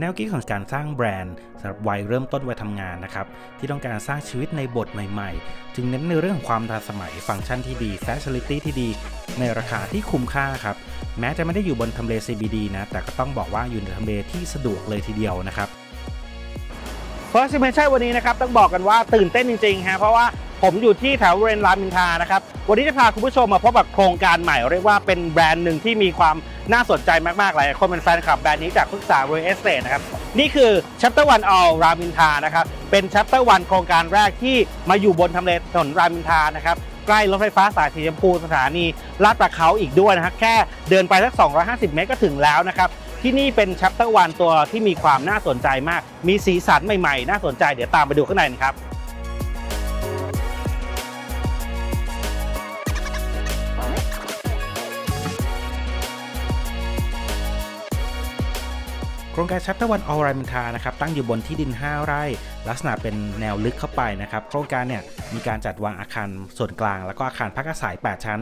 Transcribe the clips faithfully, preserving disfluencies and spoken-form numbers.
แนวคิดของการสร้างแบรนด์สำหรับวัยเริ่มต้นวัยทำงานนะครับที่ต้องการสร้างชีวิตในบทใหม่ๆจึงเน้นในเรื่องความทันสมัยฟังก์ชันที่ดีแฟชั่นลิตี้ที่ดีในราคาที่คุ้มค่าครับแม้จะไม่ได้อยู่บนทำเล ซี บี ดี นะแต่ก็ต้องบอกว่าอยู่ในทำเลที่สะดวกเลยทีเดียวนะครับFirst Impression วันนี้นะครับต้องบอกกันว่าตื่นเต้นจริงๆฮะเพราะว่าผมอยู่ที่แถวบริเวณรามอินทรานะครับวันนี้จะพาคุณผู้ชมมาพบกับโครงการใหม่เรียกว่าเป็นแบรนด์หนึ่งที่มีความน่าสนใจมากๆหลายคนเป็นแฟนคลับแบรนด์นี้จากพฤกษาเรสเตทนะครับนี่คือ Chapter One All Ramintra นะครับเป็น Chapter One โครงการแรกที่มาอยู่บนทำเลถนนรามอินทรานะครับใกล้รถไฟฟ้าสายสีชมพูสถานีลาดประเขาอีกด้วยนะฮะแค่เดินไปสักสองร้อยห้าสิบเมตรก็ถึงแล้วนะครับที่นี่เป็น Chapter One ตัวที่มีความน่าสนใจมากมีสีสันใหม่ๆน่าสนใจเดี๋ยวตามไปดูข้างในนะครับโครงการ Chapter One All Ramintra นะครับตั้งอยู่บนที่ดินห้าไร่ลักษณะเป็นแนวลึกเข้าไปนะครับโครงการเนี่ยมีการจัดวางอาคารส่วนกลางแล้วก็อาคารพักอาศัยแปดชั้น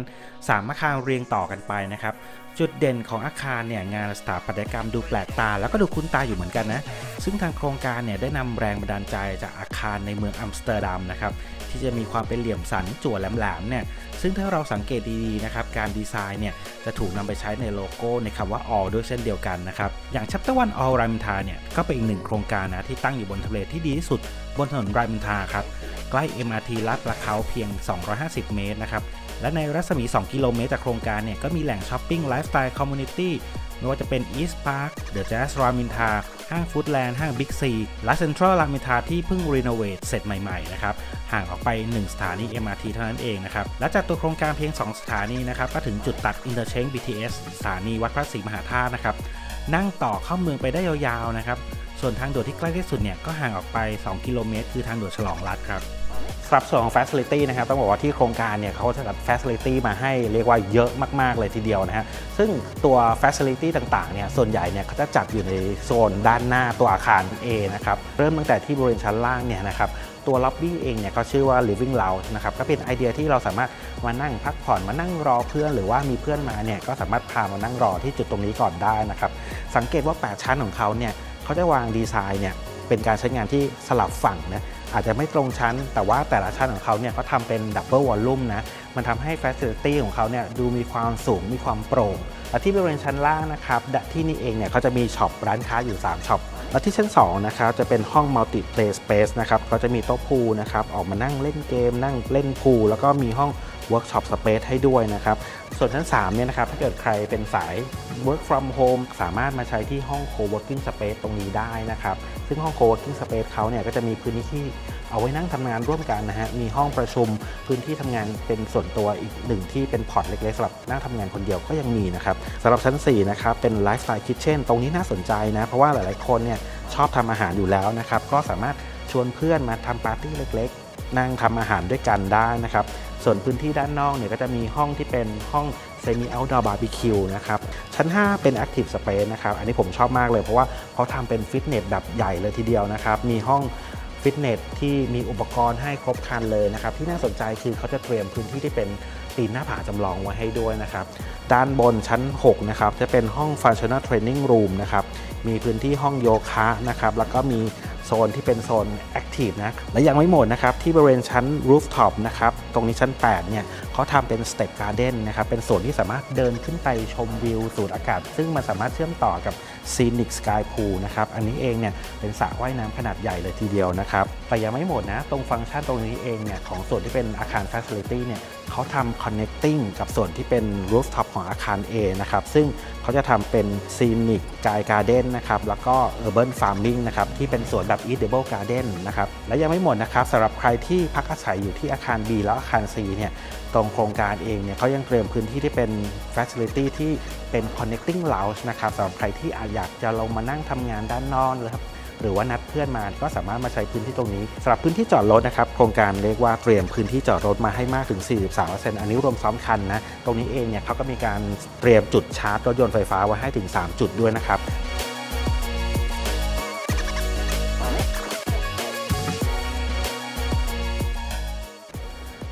สามอาคารเรียงต่อกันไปนะครับจุดเด่นของอาคารเนี่ยงานสถาปัตยกรรมดูแปลกตาแล้วก็ดูคุ้นตาอยู่เหมือนกันนะซึ่งทางโครงการเนี่ยได้นำแรงบันดาลใจจากอาคารในเมืองอัมสเตอร์ดัมนะครับที่จะมีความเป็นเหลี่ยมสันจั่วแหลมๆเนี่ยซึ่งถ้าเราสังเกตดีๆนะครับการดีไซน์เนี่ยจะถูกนำไปใช้ในโลโก้ในคำว่า All ด้วยเช่นเดียวกันนะครับอย่าง Chapter One All Ramintra เนี่ยก็เป็นอีกหนึ่งโครงการนะที่ตั้งอยู่บนทะเลที่ดีที่สุดบนถนนรามินทราครับใกล้ เอ็ม อาร์ ที ลาดประเขาเพียงสองร้อยห้าสิบเมตรนะครับและในรัศมีสองกิโลเมตรจากโครงการเนี่ยก็มีแหล่งช้อปปิ้งไลฟ์สไตล์คอมมูนิตี้ไม่ว่าจะเป็น East Park The Jazz Ramintra ห้างฟู้ดแลนด์ห้าง Big C และเซ็นทรัลรามินทราที่เพิ่งรีโนเวทเสร็จใหม่ๆนะครับห่างออกไปหนึ่งสถานี เอ็ม อาร์ ที เท่านั้นเองนะครับและจากตัวโครงการเพียงสองสถานีนะครับก็ถึงจุดตัด Interchange บี ที เอส สถานีวัดพระศรีมหาธาตุนะครับนั่งต่อเข้าเมืองไปได้ยาวๆนะครับส่วนทางด่วนที่ใกล้ที่สุดเนี่ยก็ห่างออกไปสองกิโลเมตรคือทางด่วนฉลองรัฐครับสำหรับส่วนของ Facility นะครับต้องบอกว่าที่โครงการเนี่ยเขาจัด Facility มาให้เรียกว่าเยอะมากๆเลยทีเดียวนะฮะซึ่งตัว Facility ต่างๆเนี่ยส่วนใหญ่เนี่ยเขาจะจัดอยู่ในโซนด้านหน้าตัวอาคาร A นะครับเริ่มตั้งแต่ที่บริเวณชั้นล่างเนี่ยนะครับตัวล็อบบี้เองเนี่ยเขาชื่อว่า Living Lounge นะครับก็เป็นไอเดียที่เราสามารถมานั่งพักผ่อนมานั่งรอเพื่อนหรือว่ามีเพื่อนมาเนี่ยก็สามารถพามานั่งรอที่จุดตรงนี้ก่อนได้นะครับสังเกตว่าแปดชั้นของเขาเนี่ยเขาจะวางดีไซน์เนี่ยเป็นการใช้งานที่สลับฝั่งนะอาจจะไม่ตรงชั้นแต่ว่าแต่ละชั้นของเขาเนี่ยเขาทำเป็นดับเบิลวอลลุ่มนะมันทำให้ Facility ของเขาเนี่ยดูมีความสูงมีความโปร่งและที่บริเวณชั้นล่างนะครับที่นี่เองเนี่ยเขาจะมีช็อปร้านค้าอยู่สามช็อปและที่ชั้นสองนะครับจะเป็นห้อง Multi Play Space นะครับเขาจะมีโต๊ะพูลนะครับออกมานั่งเล่นเกมนั่งเล่นพูลแล้วก็มีห้อง Workshop Space ให้ด้วยนะครับส่วนชั้นสามเนี่ยนะครับถ้าเกิดใครเป็นสาย work from home สามารถมาใช้ที่ห้อง co-working space ตรงนี้ได้นะครับซึ่งห้อง co-working space เขาเนี่ยก็จะมีพื้นที่ที่เอาไว้นั่งทำงานร่วมกันนะฮะมีห้องประชุมพื้นที่ทำงานเป็นส่วนตัวอีกหนึ่งที่เป็นพอร์ตเล็กๆสำหรับนั่งทำงานคนเดียวก็ยังมีนะครับสำหรับชั้นสี่นะครับเป็น lifestyle kitchen ตรงนี้น่าสนใจนะเพราะว่าหลายๆคนเนี่ยชอบทำอาหารอยู่แล้วนะครับก็สามารถชวนเพื่อนมาทำปาร์ตี้เล็กๆนั่งทำอาหารด้วยกันได้นะครับส่วนพื้นที่ด้านนอกเนี่ยก็จะมีห้องที่เป็นห้องเซมิเอาท์ดอร์บาร์บีคิวนะครับชั้นห้าเป็นแอคทีฟสเปซนะครับอันนี้ผมชอบมากเลยเพราะว่าเขาทำเป็นฟิตเนสแบบใหญ่เลยทีเดียวนะครับมีห้องฟิตเนสที่มีอุปกรณ์ให้ครบครันเลยนะครับที่น่าสนใจคือเขาจะเตรียมพื้นที่ที่เป็นตีนหน้าผาจำลองไว้ให้ด้วยนะครับด้านบนชั้นหกนะครับจะเป็นห้อง Functional Training Room นะครับมีพื้นที่ห้องโยคะนะครับแล้วก็มีโซนที่เป็นโซนแอคทีฟนะและยังไม่หมดนะครับที่บริเวณชั้น Rooftop นะครับตรงนี้ชั้นแปดเนี่ยเขาทำเป็น Step Garden นะครับเป็นส่วนที่สามารถเดินขึ้นไปชมวิวสูดอากาศซึ่งมันสามารถเชื่อมต่อกับ Scenic Sky Pool นะครับอันนี้เองเนี่ยเป็นสระว่ายน้ำขนาดใหญ่เลยทีเดียวนะครับแต่ยังไม่หมดนะตรงฟังก์ชันตรงนี้เองเนี่ยของส่วนที่เป็นอาคาร Facility เนี่ยเขาทำ Connecting กับส่วนที่เป็น Rooftop ของอาคาร A นะครับซึ่งเขาจะทำเป็น Scenic Sky Garden นะครับแล้วก็ Urban Farming นะครับที่เป็นส่วนแบบ Edible Garden นะครับและยังไม่หมดนะครับสำหรับใครที่พักอาศัยอยู่ที่อาคาร B แล้วอาคาร C เนี่ยตรงโครงการเองเนี่ยเขายังเตรียมพื้นที่ที่เป็น Facility ที่เป็น Connecting Lounge นะครับสำหรับใครที่อยากจะลงมานั่งทำงานด้านนอกเลยครับหรือว่านัดเพื่อนมาก็สามารถมาใช้พื้นที่ตรงนี้สำหรับพื้นที่จอดรถนะครับโครงการเรียกว่าเตรียมพื้นที่จอดรถมาให้มากถึง สี่สิบสามเปอร์เซ็นต์ อันนี้รวมซ้อมคันนะตรงนี้เองเนี่ยเขาก็มีการเตรียมจุดชาร์จรถยนต์ไฟฟ้าไว้ให้ถึงสามจุดด้วยนะครับ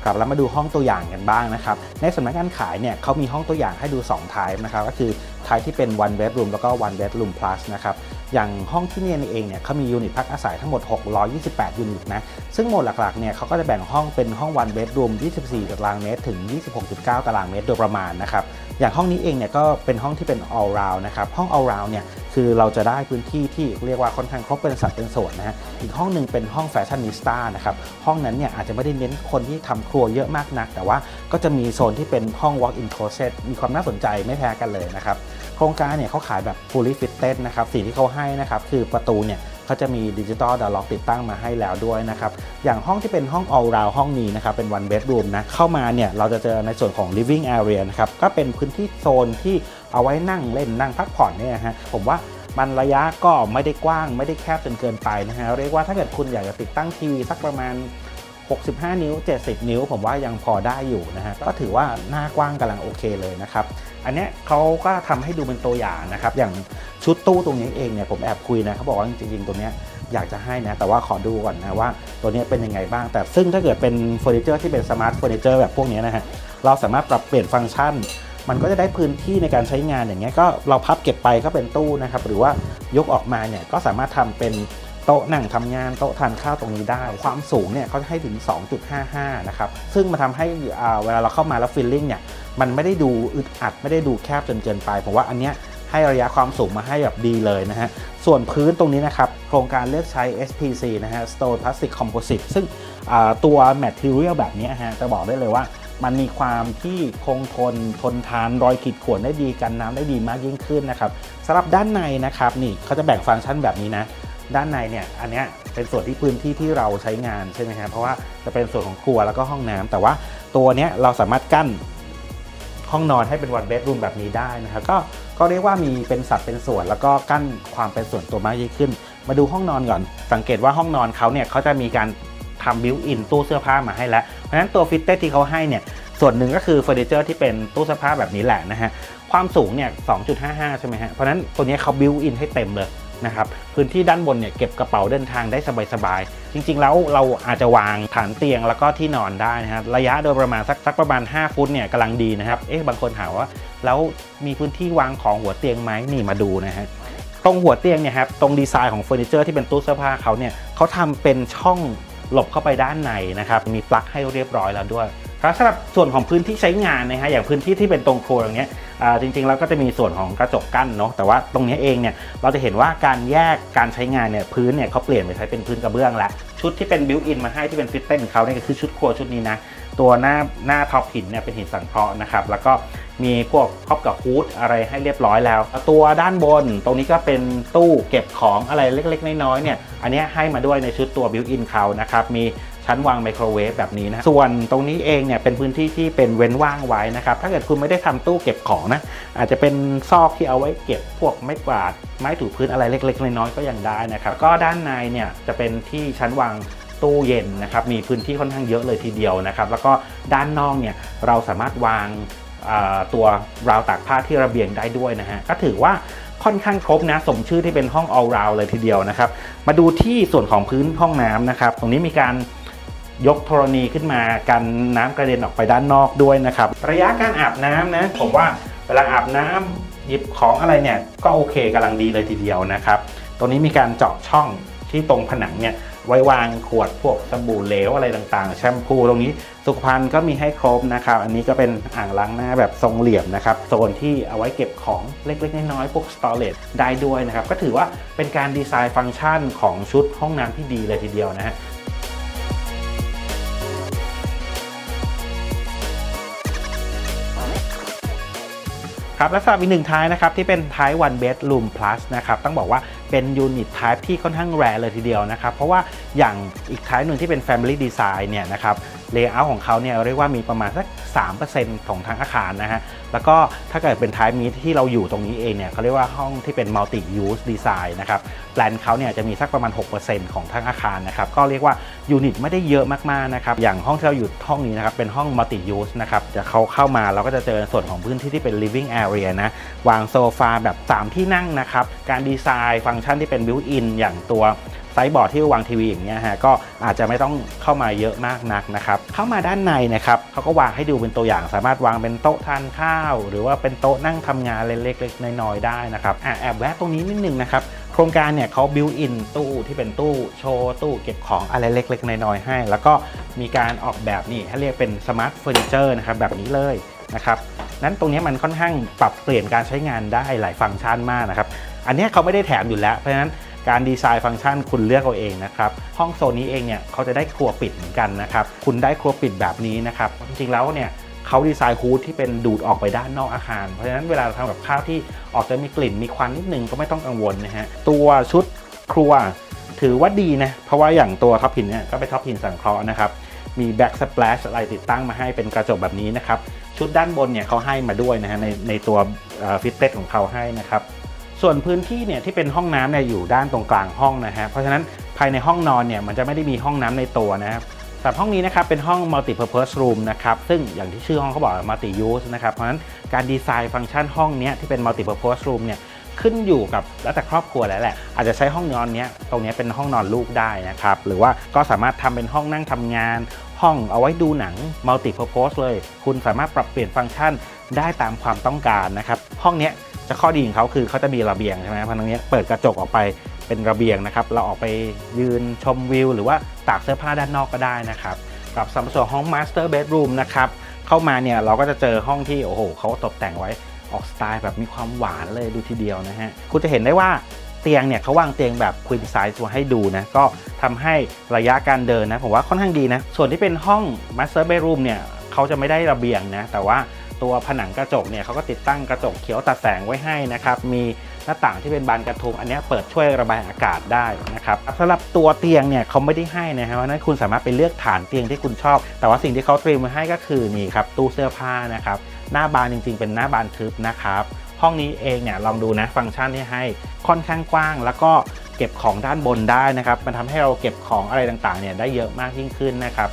ครับแล้วมาดูห้องตัวอย่างกันบ้างนะครับในสำนักงานขายเนี่ยเขามีห้องตัวอย่างให้ดูสองไทป์นะครับก็คือไทป์ที่เป็น one bedroom แล้วก็ one bedroom plus นะครับ อย่างห้องที่เรียนเองเนี่ยเขามียูนิตพักอาศัยทั้งหมดหกร้อยยี่สิบแปดยูนิตนะซึ่งโหมดหลักๆเนี่ยเขาก็จะแบ่งห้องเป็นห้องวันเบดรูมยี่สิบสี่ตารางเมตรถึง ยี่สิบหกจุดเก้า ตารางเมตรโดยประมาณนะครับอย่างห้องนี้เองเนี่ยก็เป็นห้องที่เป็น all round นะครับห้อง all round เนี่ยคือเราจะได้พื้นที่ที่เรียกว่าค่อนข้างครบเป็นสัดเป็นส่วนนะฮะอีกห้องหนึ่งเป็นห้องแฟชั่นนิสต้านะครับห้องนั้นเนี่ยอาจจะไม่ได้เน้นคนที่ทำครัวเยอะมากนักแต่ว่าก็จะมีโซนที่เป็นห้อง walk in closet มีความน่าสนใจไม่แพ้กันเลยนะครับโครงการเนี่ยเขาขายแบบ fully fitted นะครับสิ่งที่เขาให้นะครับคือประตูเนี่ยเขาจะมีดิจิตอลดอร์ล็อกติดตั้งมาให้แล้วด้วยนะครับอย่างห้องที่เป็นห้อง all round ห้องนี้นะครับเป็น one bedroom นะเข้ามาเนี่ยเราจะเจอในส่วนของ living area นะครับก็เป็นพื้นที่โซนที่เอาไว้นั่งเล่นนั่งพักผ่อนเนี่ยฮะผมว่ามันระยะก็ไม่ได้กว้างไม่ได้แคบจนเกินไปนะฮะเรียกว่าถ้าเกิดคุณอยากจะติดตั้งทีวีสักประมาณหกสิบห้านิ้วเจ็ดสิบนิ้วผมว่ายังพอได้อยู่นะฮะก็ถือว่าหน้ากว้างกำลังโอเคเลยนะครับอันนี้เขาก็ทำให้ดูเป็นตัวอย่างนะครับอย่างชุดตู้ตรงนี้เองเนี่ยผมแอบคุยนะเขาบอกว่าจริงๆตัวเนี้ยอยากจะให้นะแต่ว่าขอดูก่อนนะว่าตัวนี้เป็นยังไงบ้างแต่ซึ่งถ้าเกิดเป็นเฟอร์นิเจอร์ที่เป็นสมาร์ทเฟอร์นิเจอร์แบบพวกนี้นะฮะเราสามารถปรับเปลี่ยนฟังก์ชันมันก็จะได้พื้นที่ในการใช้งานอย่างเงี้ยก็เราพับเก็บไปก็เป็นตู้นะครับหรือว่ายกออกมาเนี่ยก็สามารถทำเป็นโต๊ะนั่งทำงานโต๊ะทานข้าวตรงนี้ได้ความสูงเนี่ยเขาให้ถึง สองจุดห้าห้า นะครับซึ่งมาทำให้เวลาเราเข้ามาแล้วฟีลลิ่งเนี่ยมันไม่ได้ดูอึดอัดไม่ได้ดูแคบจนเกินไปผมว่าอันเนี้ยให้ระยะความสูงมาให้แบบดีเลยนะฮะส่วนพื้นตรงนี้นะครับโครงการเลือกใช้ เอส พี ซี นะฮะ Stone Plastic Composite ซึ่งตัว Material แบบนี้ฮะจะบอกได้เลยว่ามันมีความที่คงทนทนทานรอยขีดข่วนได้ดีกันน้ำได้ดีมากยิ่งขึ้นนะครับสำหรับด้านในนะครับนี่เขาจะแบ่งฟังก์ชันแบบนี้นะด้านในเนี่ยอันนี้เป็นส่วนที่พื้นที่ที่เราใช้งานใช่ไหมครับเพราะว่าจะเป็นส่วนของครัวแล้วก็ห้องน้ำแต่ว่าตัวเนี้ยเราสามารถกั้นห้องนอนให้เป็นวันเบดรูมแบบนี้ได้นะครับก็ก็เรียกว่ามีเป็นสัดเป็นส่วนแล้วก็กั้นความเป็นส่วนตัวมากยิ่งขึ้นมาดูห้องนอนก่อนสังเกตว่าห้องนอนเขาเนี่ยเขาจะมีการทำบิวอินตู้เสื้อผ้ามาให้แล้วเพราะฉะนั้นตัวฟิตเตที่เขาให้เนี่ยส่วนหนึ่งก็คือเฟอร์นิเจอร์ที่เป็นตู้เสื้อผ้าแบบนี้แหละนะฮะความสูงเนี่ย สองจุดห้าห้า ใช่ไหมฮะเพราะนั้นตัวนี้เขาบิวอินให้เต็มเลยนะครับพื้นที่ด้านบนเนี่ยเก็บกระเป๋าเดินทางได้สบายๆจริงๆแล้วเราอาจจะวางฐานเตียงแล้วก็ที่นอนได้นะฮะระยะโดยประมาณสักสักประมาณห้าฟุตเนี่ยกำลังดีนะครับเอ๊ะบางคนถามว่าแล้วมีพื้นที่วางของหัวเตียงไหมนี่มาดูนะฮะตรงหัวเตียงเนี่ยครับตรงดีไซน์ของเฟอร์นิเจอร์ที่เป็นตู้เสื้อผ้าเขาเนี่ยเขาทำเป็นช่องหลบเข้าไปด้านในนะครับมีปลั๊กให้เรียบร้อยแล้วด้วยสำหรับส่วนของพื้นที่ใช้งานนะฮะอย่างพื้นที่ที่เป็นตรงครัวอย่างเงี้ยจริงๆแล้วก็จะมีส่วนของกระจกกั้นเนาะแต่ว่าตรงนี้เองเนี่ยเราจะเห็นว่าการแยกการใช้งานเนี่ยพื้นเนี่ยเขาเปลี่ยนไปใช้เป็นพื้นกระเบื้องแล้วชุดที่เป็นบิวอินมาให้ที่เป็นฟิตเต็นเขาเนี่ยก็คือชุดครัวชุดนี้นะตัวหน้าหน้าท็อปหินเนี่ยเป็นหินสังเคราะห์นะครับแล้วก็มีพวกครอบกับฮูดอะไรให้เรียบร้อยแล้วตัวด้านบนตรงนี้ก็เป็นตู้เก็บของอะไรเล็กๆน้อยๆเนี่ยอันนี้ให้มาด้วยในชุดตัวบิวอินเขานะครับมีชั้นวางไมโครเวฟแบบนี้นะส่วนตรงนี้เองเนี่ยเป็นพื้นที่ที่เป็นเว้นว่างไว้นะครับถ้าเกิดคุณไม่ได้ทำตู้เก็บของนะอาจจะเป็นซอกที่เอาไว้เก็บพวกไม้กวาดไม้ถูพื้นอะไรเล็กๆน้อยๆก็ยังได้นะครับก็ด้านในเนี่ยจะเป็นที่ชั้นวางตู้เย็นนะครับมีพื้นที่ค่อนข้างเยอะเลยทีเดียวนะครับแล้วก็ด้านนอกเนี่ยเราสามารถวางตัวราวตากผ้าที่ระเบียงได้ด้วยนะฮะก็ถือว่าค่อนข้างครบนะสมชื่อที่เป็นห้อง all round เลยทีเดียวนะครับมาดูที่ส่วนของพื้นห้องน้ำนะครับตรงนี้มีการยกธรณีขึ้นมากันน้ำกระเด็นออกไปด้านนอกด้วยนะครับระยะการอาบน้ำนะผมว่าเวลาอาบน้ำหยิบของอะไรเนี่ยก็โอเคกำลังดีเลยทีเดียวนะครับตรงนี้มีการเจาะช่องที่ตรงผนังเนี่ยไว้วางขวดพวกสบู่เหลวอะไรต่างๆแชมพูตรงนี้สุขภัณฑ์ก็มีให้ครบนะครับอันนี้ก็เป็นอ่างล้างหน้าแบบทรงเหลี่ยมนะครับโซนที่เอาไว้เก็บของเล็กๆน้อยๆพวกสตอเรจได้ด้วยนะครับก็ถือว่าเป็นการดีไซน์ฟังก์ชันของชุดห้องน้ำที่ดีเลยทีเดียวนะฮะและสำหรับอีกหนึ่งท้ายนะครับที่เป็นท้าย one bedroom plus นะครับต้องบอกว่าเป็นยูนิตท้ายที่ค่อนข้างแรร์เลยทีเดียวนะครับเพราะว่าอย่างอีกท้ายหนึ่งที่เป็น family design เนี่ยนะครับเลเยอร์ของเขาเนี่ยเรียกว่ามีประมาณสัก สามเปอร์เซ็นต์ ของทางอาคารนะฮะแล้วก็ถ้าเกิดเป็นท้ายนี้ที่เราอยู่ตรงนี้เองเนี่ยเขาเรียกว่าห้องที่เป็น multi use design นะครับแปลนเขาเนี่ยจะมีสักประมาณ หกเปอร์เซ็นต์ ของทางอาคารนะครับก็เรียกว่ายูนิตไม่ได้เยอะมากๆนะครับอย่างห้องที่เราอยู่ห้องนี้นะครับเป็นห้อง multi use นะครับจะเขาเข้ามาเราก็จะเจอส่วนของพื้นที่ที่เป็น living area นะวางโซฟาแบบสามที่นั่งนะครับการดีไซน์ฟังก์ชันที่เป็น built in อย่างตัว ไซส์บอร์ดที่วางทีวีอย่างเงี้ยฮะก็อาจจะไม่ต้องเข้ามาเยอะมากนักนะครับเข้ามาด้านในนะครับเขาก็วางให้ดูเป็นตัวอย่างสามารถวางเป็นโต๊ะทานข้าวหรือว่าเป็นโต๊ะนั่งทำงานเล็กๆน้อยๆได้นะครับอ่ะแอบแวะตรงนี้นิดนึงนะครับโครงการเนี่ยเขาบิวอินตู้ที่เป็นตู้โชว์ตู้เก็บของอะไรเล็กๆน้อยๆให้แล้วก็มีการออกแบบนี่ให้เรียกเป็นสมาร์ทเฟอร์นิเจอร์นะครับแบบนี้เลยนะครับนั้นตรงนี้มันค่อนข้างปรับเปลี่ยนการใช้งานได้หลายฟังก์ชันมากนะครับอันนี้เขาไม่ได้แถมอยู่แล้วเพราะฉะนั้นการดีไซน์ฟังก์ชันคุณเลือกเอาเองนะครับห้องโซนนี้เองเนี่ยเขาจะได้ครัวปิดเหมือนกันนะครับคุณได้ครัวปิดแบบนี้นะครับจริงๆแล้วเนี่ยเขาดีไซน์ฮูดที่เป็นดูดออกไปด้านนอกอาคารเพราะฉะนั้นเวลาเราทำกับข้าวที่ออกจะมีกลิ่นมีควันนิดนึงก็ไม่ต้องกังวลนะฮะตัวชุดครัวถือว่าดีนะเพราะว่าอย่างตัวท็อปหินเนี่ยก็เป็นท็อปหินสังเคราะห์นะครับมีแบ็กสแปลชอะไรติดตั้งมาให้เป็นกระจกแบบนี้นะครับชุดด้านบนเนี่ยเขาให้มาด้วยนะฮะในในตัวฟิตเต็ดของเขาให้นะครับส่วนพื้นที่เนี่ยที่เป็นห้องน้ำเนี่ยอยู่ด้านตรงกลางห้องนะฮะเพราะฉะนั้นภายในห้องนอนเนี่ยมันจะไม่ได้มีห้องน้ำในตัวนะครับสำหรับห้องนี้นะครับเป็นห้อง multi purpose room นะครับซึ่งอย่างที่ชื่อห้องเขาบอก multi use นะครับเพราะฉะนั้นการดีไซน์ฟังก์ชันห้องนี้ที่เป็น multi purpose room เนี่ยขึ้นอยู่กับแล้วแต่ครอบครัวแล้วแหละอาจจะใช้ห้องนอนเนี้ยตรงนี้เป็นห้องนอนลูกได้นะครับหรือว่าก็สามารถทำเป็นห้องนั่งทำงานห้องเอาไว้ดูหนัง multi purpose เลยคุณสามารถปรับเปลี่ยนฟังก์ชันได้ตามความต้องการนะครับห้องเนี้ยจะข้อดีของเขาคือเขาจะมีระเบียงใช่ไหมเพราะตรงนี้เปิดกระจกออกไปเป็นระเบียงนะครับเราออกไปยืนชมวิวหรือว่าตากเสื้อผ้าด้านนอกก็ได้นะครับกับสำหรับห้อง Master Bedroom นะครับเข้ามาเนี่ยเราก็จะเจอห้องที่โอ้โหเขาตกแต่งไว้ออกสไตล์แบบมีความหวานเลยดูทีเดียวนะฮะคุณจะเห็นได้ว่าเตียงเนี่ยเขาวางเตียงแบบ Queen Size มาให้ดูนะก็ทำให้ระยะการเดินนะผมว่าค่อนข้างดีนะส่วนที่เป็นห้อง Master Bedroom เนี่ยเขาจะไม่ได้ระเบียงนะแต่ว่าตัวผนังกระจกเนี่ยเขาก็ติดตั้งกระจกเขียวตัดแสงไว้ให้นะครับมีหน้าต่างที่เป็นบานกระทุงอันนี้เปิดช่วยระบายอากาศได้นะครับสำหรับตัวเตียงเนี่ยเขาไม่ได้ให้นะครับเพราะนั้นคุณสามารถไปเลือกฐานเตียงที่คุณชอบแต่ว่าสิ่งที่เขาเตรียมมาให้ก็คือนี่ครับตู้เสื้อผ้านะครับหน้าบานจริงๆเป็นหน้าบานทึบนะครับห้องนี้เองเนี่ยลองดูนะฟังก์ชันที่ให้ค่อนข้างกว้างแล้วก็เก็บของด้านบนได้นะครับมันทำให้เราเก็บของอะไรต่างๆเนี่ยได้เยอะมากยิ่งขึ้นนะครับ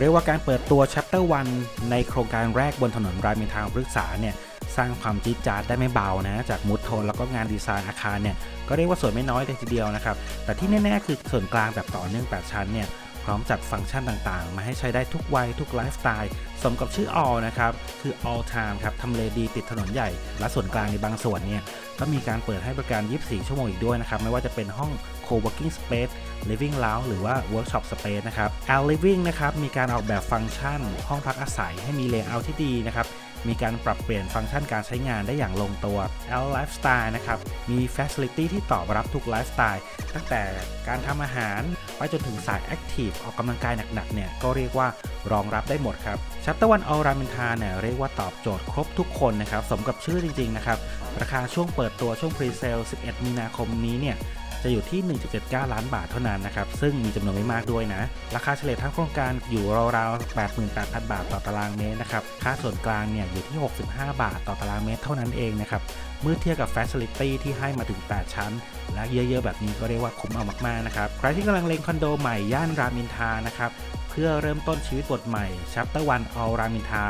เรียกว่าการเปิดตัว Chapter One ในโครงการแรกบนถนนรามอินทราพฤกษาเนี่ยสร้างความจี๊ดจ๊าดได้ไม่เบานะจากมูดโทนแล้วก็งานดีไซน์อาคารเนี่ยก็เรียกว่าสวยไม่น้อยเลยทีเดียวนะครับแต่ที่แน่ๆคือส่วนกลางแบบต่อเนื่องแปดชั้นเนี่ยพร้อมจัดฟังก์ชันต่างๆมาให้ใช้ได้ทุกวัยทุกไลฟ์สไตล์สมกับชื่อ All นะครับคือ All Time ครับทำเลดีติดถนนใหญ่และส่วนกลางในบางส่วนเนี่ยก็มีการเปิดให้บริการยี่สิบสี่ชั่วโมงอีกด้วยนะครับไม่ว่าจะเป็นห้อง Co-working Space Living Lounge หรือว่า Workshop Space นะครับ All Living นะครับมีการออกแบบฟังก์ชันห้องพักอาศัยให้มีเลเยอร์ที่ดีนะครับมีการปรับเปลี่ยนฟังก์ชันการใช้งานได้อย่างลงตัว All Lifestyle นะครับมี Facility ที่ตอบรับทุกไลฟ์สไตล์ตั้งแต่การทำอาหารไปจนถึงสาย Active ออกกำลังกายหนักๆเนี่ยก็เรียกว่ารองรับได้หมดครับ Chapter One All Ramintra เนี่ยเรียกว่าตอบโจทย์ครบทุกคนนะครับสมกับชื่อจริงๆนะครับราคาช่วงเปิดตัวช่วง Pre-Sale สิบเอ็ด มีนาคมนี้เนี่ยจะอยู่ที่ หนึ่งจุดเจ็ดเก้า ล้านบาทเท่านั้นนะครับซึ่งมีจำนวนไม่มากด้วยนะราคาเฉลี่ยทั้งโครงการอยู่ราวๆ แปดหมื่นแปดพัน บาทต่อตารางเมตรนะครับค่าส่วนกลางเนี่ยอยู่ที่ หกสิบห้า บาทต่อตารางเมตรเท่านั้นเองนะครับเมื่อเทียบกับ Facility ที่ให้มาถึงแปดชั้นและเยอะๆแบบนี้ก็เรียกว่าคุ้มเอามากๆนะครับใครที่กำลังเล็งคอนโดใหม่ย่านรามอินทรานะครับเพื่อเริ่มต้นชีวิตบทใหม่ Chapter One All Ramintra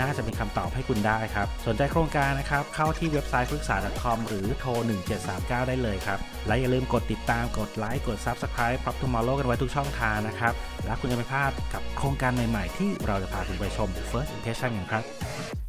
น่าจะเป็นคำตอบให้คุณได้ครับสนใจโครงการนะครับเข้าที่เว็บไซต์พฤกษา .com หรือโทรหนึ่งเจ็ดสามเก้าได้เลยครับและอย่าลืมกดติดตามกดไลค์กด Subscribe พร้อม Tomorrow กันไว้ทุกช่องทางนะครับและคุณจะไม่พลาดกับโครงการใหม่ๆที่เราจะพาคุณไปชม First Impression กันครับ